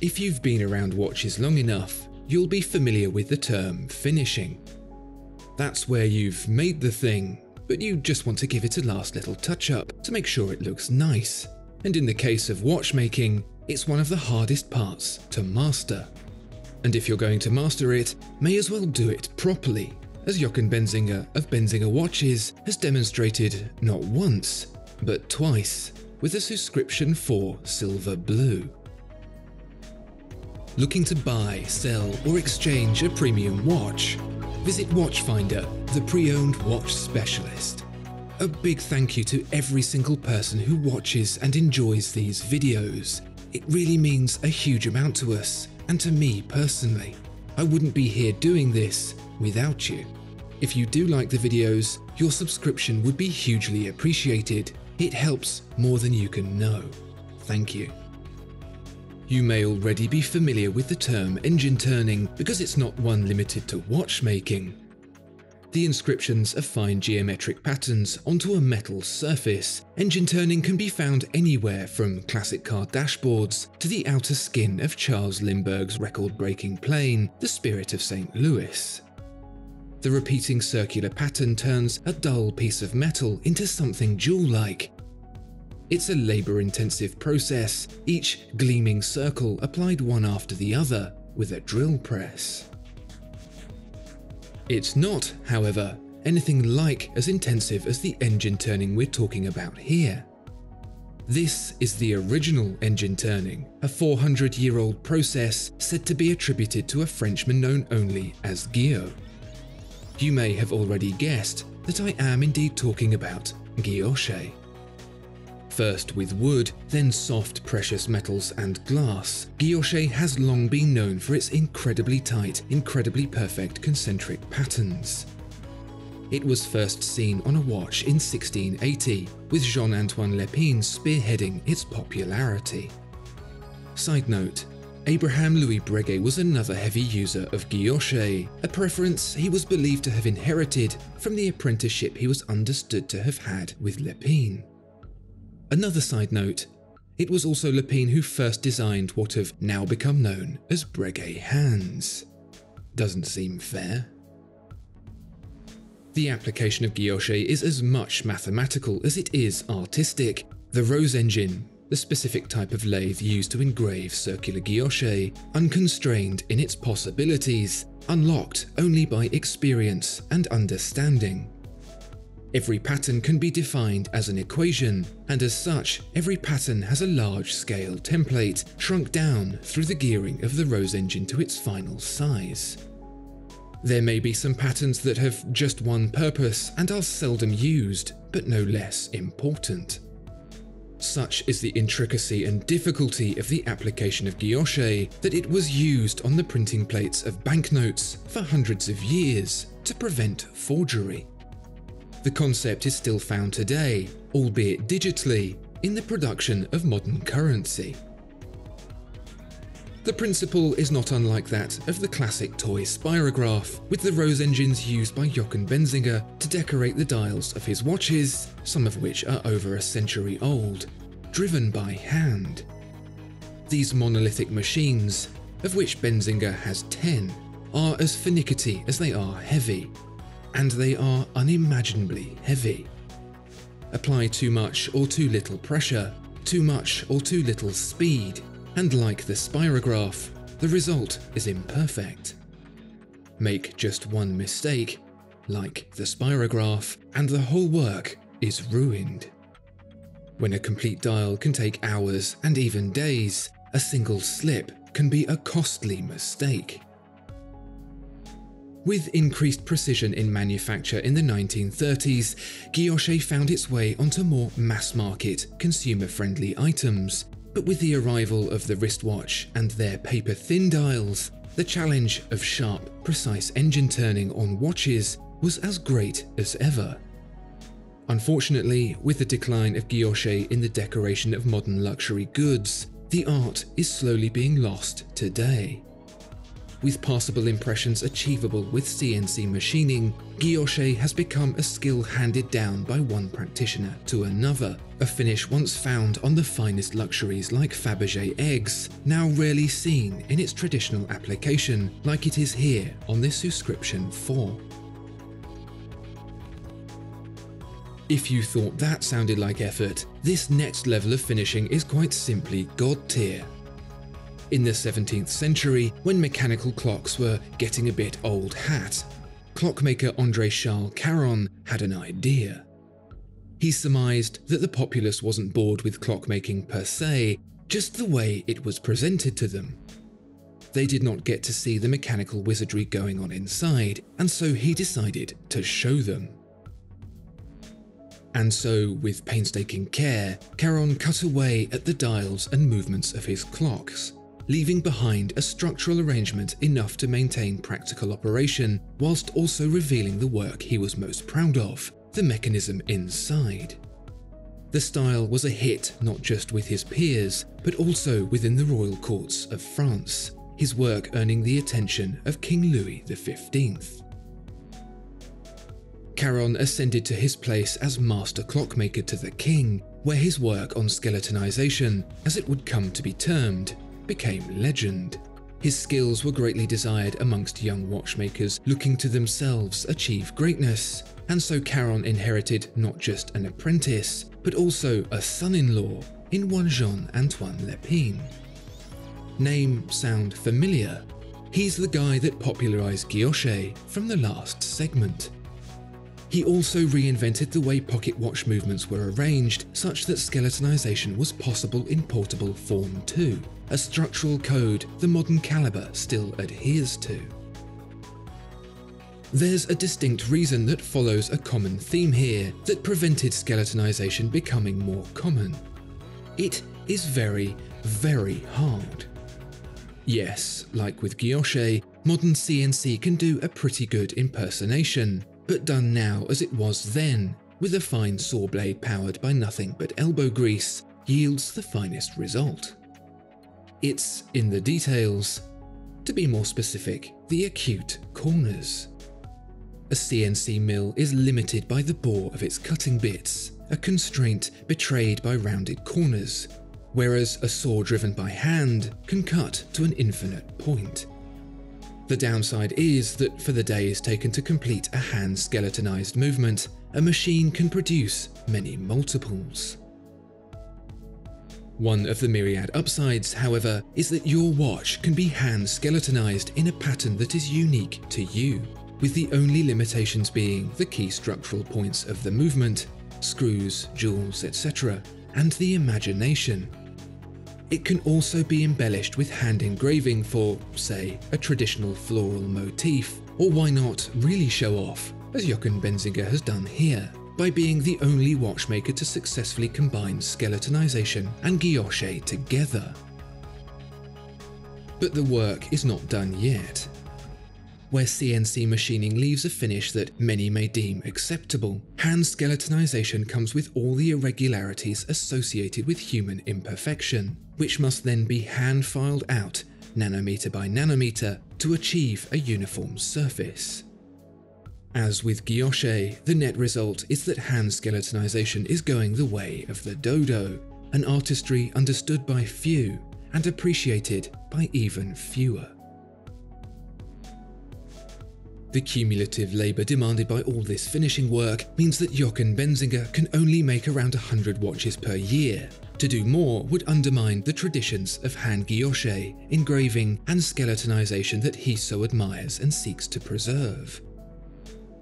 If you've been around watches long enough, you'll be familiar with the term finishing. That's where you've made the thing, but you just want to give it a last little touch-up to make sure it looks nice. And in the case of watchmaking, it's one of the hardest parts to master. And if you're going to master it, may as well do it properly, as Jochen Benzinger of Benzinger Watches has demonstrated not once, but twice with the Subscription IV Silver Blue. Looking to buy, sell, or exchange a premium watch? Visit Watchfinder, the pre-owned watch specialist. A big thank you to every single person who watches and enjoys these videos. It really means a huge amount to us, and to me personally. I wouldn't be here doing this without you. If you do like the videos, your subscription would be hugely appreciated. It helps more than you can know. Thank you. You may already be familiar with the term engine turning because it's not one limited to watchmaking. The inscriptions are fine geometric patterns onto a metal surface. Engine turning can be found anywhere from classic car dashboards to the outer skin of Charles Lindbergh's record-breaking plane, The Spirit of St. Louis. The repeating circular pattern turns a dull piece of metal into something jewel-like. It's a labour-intensive process, each gleaming circle applied one after the other with a drill press. It's not, however, anything like as intensive as the engine turning we're talking about here. This is the original engine turning, a 400-year-old process said to be attributed to a Frenchman known only as Guillot. You may have already guessed that I am indeed talking about Guilloché. First with wood, then soft precious metals and glass, Guilloché has long been known for its incredibly tight, incredibly perfect concentric patterns. It was first seen on a watch in 1680, with Jean-Antoine Lepine spearheading its popularity. Side note, Abraham Louis Breguet was another heavy user of Guilloché, a preference he was believed to have inherited from the apprenticeship he was understood to have had with Lepine. Another side note, it was also Lepine who first designed what have now become known as Breguet hands. Doesn't seem fair. The application of Guilloché is as much mathematical as it is artistic. The rose engine, the specific type of lathe used to engrave circular Guilloché, unconstrained in its possibilities, unlocked only by experience and understanding. Every pattern can be defined as an equation, and as such, every pattern has a large-scale template shrunk down through the gearing of the rose engine to its final size. There may be some patterns that have just one purpose and are seldom used, but no less important. Such is the intricacy and difficulty of the application of Guilloché that it was used on the printing plates of banknotes for hundreds of years to prevent forgery. The concept is still found today, albeit digitally, in the production of modern currency. The principle is not unlike that of the classic toy Spirograph, with the rose engines used by Jochen Benzinger to decorate the dials of his watches, some of which are over a century old, driven by hand. These monolithic machines, of which Benzinger has 10, are as finicky as they are heavy. And they are unimaginably heavy. Apply too much or too little pressure, too much or too little speed, and like the Spirograph, the result is imperfect. Make just one mistake, like the Spirograph, and the whole work is ruined. When a complete dial can take hours and even days, a single slip can be a costly mistake. With increased precision in manufacture in the 1930s, Guilloché found its way onto more mass-market, consumer-friendly items. But with the arrival of the wristwatch and their paper-thin dials, the challenge of sharp, precise engine turning on watches was as great as ever. Unfortunately, with the decline of Guilloché in the decoration of modern luxury goods, the art is slowly being lost today. with passable impressions achievable with CNC machining, guilloché has become a skill handed down by one practitioner to another, a finish once found on the finest luxuries like Fabergé eggs, now rarely seen in its traditional application like it is here on this Subscription IV. If you thought that sounded like effort, this next level of finishing is quite simply God tier. In the 17th century, when mechanical clocks were getting a bit old hat, clockmaker André-Charles Caron had an idea. He surmised that the populace wasn't bored with clockmaking per se, just the way it was presented to them. They did not get to see the mechanical wizardry going on inside, and so he decided to show them. And so, with painstaking care, Caron cut away at the dials and movements of his clocks, leaving behind a structural arrangement enough to maintain practical operation, whilst also revealing the work he was most proud of, the mechanism inside. The style was a hit not just with his peers, but also within the royal courts of France, his work earning the attention of King Louis XV. Caron ascended to his place as master clockmaker to the king, where his work on skeletonization, as it would come to be termed, became legend. His skills were greatly desired amongst young watchmakers looking to themselves achieve greatness, and so Caron inherited not just an apprentice, but also a son-in-law in one Jean-Antoine Lepine. Name sound familiar? He's the guy that popularized guilloché from the last segment. He also reinvented the way pocket watch movements were arranged such that skeletonization was possible in portable form too, a structural code the modern caliber still adheres to. There's a distinct reason that follows a common theme here that prevented skeletonization becoming more common. It is very, very hard. Yes, like with guilloché, modern CNC can do a pretty good impersonation, but done now as it was then, with a fine saw blade powered by nothing but elbow grease, yields the finest result. It's in the details, to be more specific, the acute corners. A CNC mill is limited by the bore of its cutting bits, a constraint betrayed by rounded corners, whereas a saw driven by hand can cut to an infinite point. The downside is that for the days taken to complete a hand skeletonized movement, a machine can produce many multiples. One of the myriad upsides, however, is that your watch can be hand skeletonized in a pattern that is unique to you, with the only limitations being the key structural points of the movement, screws, jewels, etc., and the imagination. It can also be embellished with hand engraving for, say, a traditional floral motif, or why not really show off, as Jochen Benzinger has done here, by being the only watchmaker to successfully combine skeletonization and guilloché together. But the work is not done yet. Where CNC machining leaves a finish that many may deem acceptable, hand skeletonization comes with all the irregularities associated with human imperfection, which must then be hand filed out, nanometer by nanometer, to achieve a uniform surface. As with guilloché, the net result is that hand skeletonization is going the way of the dodo, an artistry understood by few and appreciated by even fewer. The cumulative labour demanded by all this finishing work means that Jochen Benzinger can only make around 100 watches per year. To do more would undermine the traditions of hand guilloché, engraving and skeletonization that he so admires and seeks to preserve.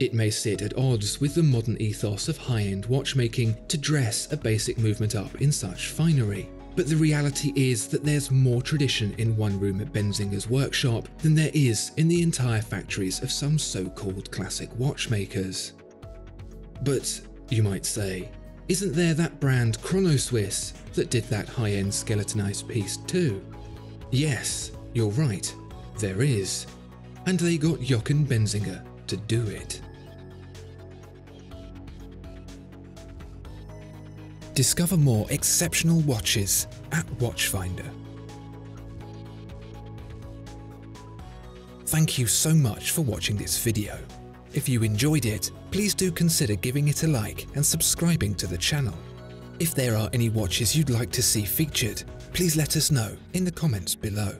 It may sit at odds with the modern ethos of high-end watchmaking to dress a basic movement up in such finery. But the reality is that there's more tradition in one room at Benzinger's workshop than there is in the entire factories of some so-called classic watchmakers. But, you might say, isn't there that brand Chrono Swiss that did that high-end skeletonized piece too? Yes, you're right, there is. And they got Jochen Benzinger to do it. Discover more exceptional watches at Watchfinder. Thank you so much for watching this video. If you enjoyed it, please do consider giving it a like and subscribing to the channel. If there are any watches you'd like to see featured, please let us know in the comments below.